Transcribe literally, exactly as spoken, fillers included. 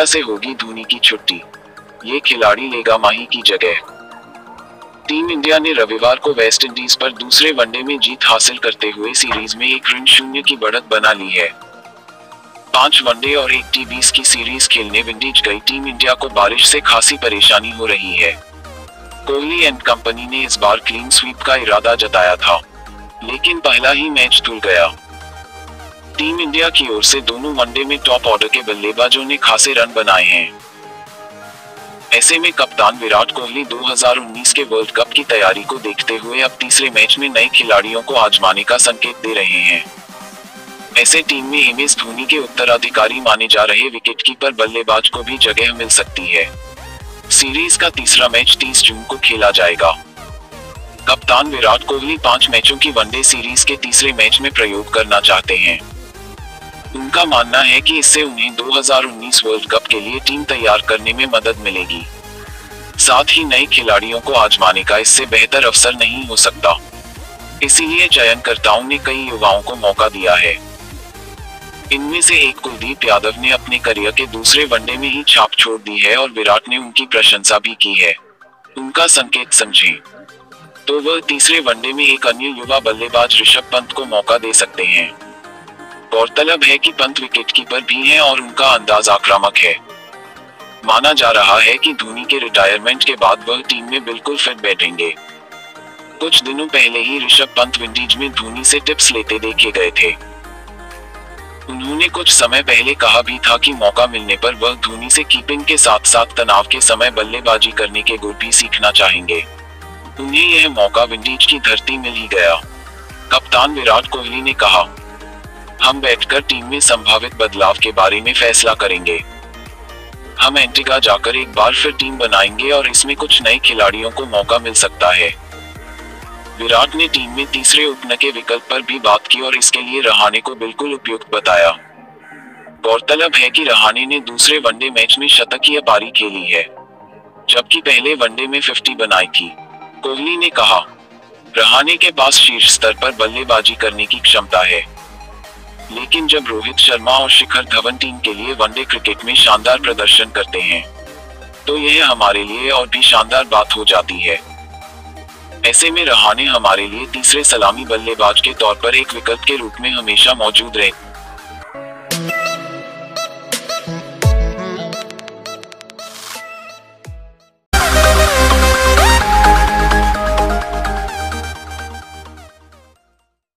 India से होगी धोनी की छुट्टी, ये खिलाड़ी लेगा माही की जगह। टीम इंडिया ने रविवार को वेस्ट इंडीज पर दूसरे वनडे में जीत हासिल करते हुए सीरीज में एक ऋण शून्य की बढ़त बना ली है। पांच वनडे और एक टी बीस की सीरीज खेलने विंडीज गई टीम इंडिया को बारिश से खासी परेशानी हो रही है। कोहली एंड कंपनी ने इस बार क्लीन स्वीप का इरादा जताया था, लेकिन पहला ही मैच धुल गया। टीम इंडिया की ओर से दोनों वनडे में टॉप ऑर्डर के बल्लेबाजों ने खासे रन बनाए हैं। ऐसे में कप्तान विराट कोहली दो हज़ार उन्नीस के वर्ल्ड कप की तैयारी को देखते हुए अब तीसरे मैच में नए खिलाड़ियों को आजमाने का संकेत दे रहे हैं। ऐसे टीम में एम एस धोनी के उत्तराधिकारी माने जा रहे विकेटकीपर बल्लेबाज को भी जगह मिल सकती है। सीरीज का तीसरा मैच तीस जून को खेला जाएगा। कप्तान विराट कोहली पांच मैचों की वनडे सीरीज के तीसरे मैच में प्रयोग करना चाहते हैं। उनका मानना है कि इससे उन्हें दो हज़ार उन्नीस वर्ल्ड कप के लिए टीम तैयार करने में मदद मिलेगी। साथ ही नए खिलाड़ियों को आजमाने का इससे बेहतर अवसर नहीं हो सकता, इसीलिए चयनकर्ताओं ने कई युवाओं को मौका दिया है। इनमें से एक कुलदीप यादव ने अपने करियर के दूसरे वनडे में ही छाप छोड़ दी है और विराट ने उनकी प्रशंसा भी की है। उनका संकेत समझें तो वह तीसरे वनडे में एक अन्य युवा बल्लेबाज ऋषभ पंत को मौका दे सकते हैं। गौरतलब है कि पंत विकेटकीपर भी हैं और उनका अंदाज आक्रामक है। माना जा रहा है कि धोनी के रिटायरमेंट के बाद वह टीम में बिल्कुल फिट बैठेंगे। कुछ दिनों पहले ही ऋषभ पंत विंडीज में धोनी से टिप्स लेते देखे गए थे। उन्होंने कुछ समय पहले कहा भी था कि मौका मिलने पर वह धोनी से कीपिंग के साथ साथ तनाव के समय बल्लेबाजी करने के गुर भी सीखना चाहेंगे। उन्हें यह मौका विंडीज की धरती मिल ही गया। कप्तान विराट कोहली ने कहा, हम बैठकर टीम में संभावित बदलाव के बारे में फैसला करेंगे। हम एंटीगा जाकर एक बार फिर टीम बनाएंगे और इसमें कुछ नए खिलाड़ियों को मौका मिल सकता है। विराट ने टीम में तीसरे ओपनर के विकल्प पर भी बात की और इसके लिए रहाणे को बिल्कुल उपयुक्त बताया। गौरतलब है कि रहाणे ने दूसरे वनडे मैच में शतकीय पारी खेली है, जबकि पहले वनडे में फिफ्टी बनाई थी। कोहली ने कहा, रहाणे के पास शीर्ष स्तर पर बल्लेबाजी करने की क्षमता है, लेकिन जब रोहित शर्मा और शिखर धवन टीम के लिए वनडे क्रिकेट में शानदार प्रदर्शन करते हैं तो यह हमारे लिए और भी शानदार बात हो जाती है। ऐसे में रहाणे हमारे लिए तीसरे सलामी बल्लेबाज के तौर पर एक विकल्प के रूप में हमेशा मौजूद रहे।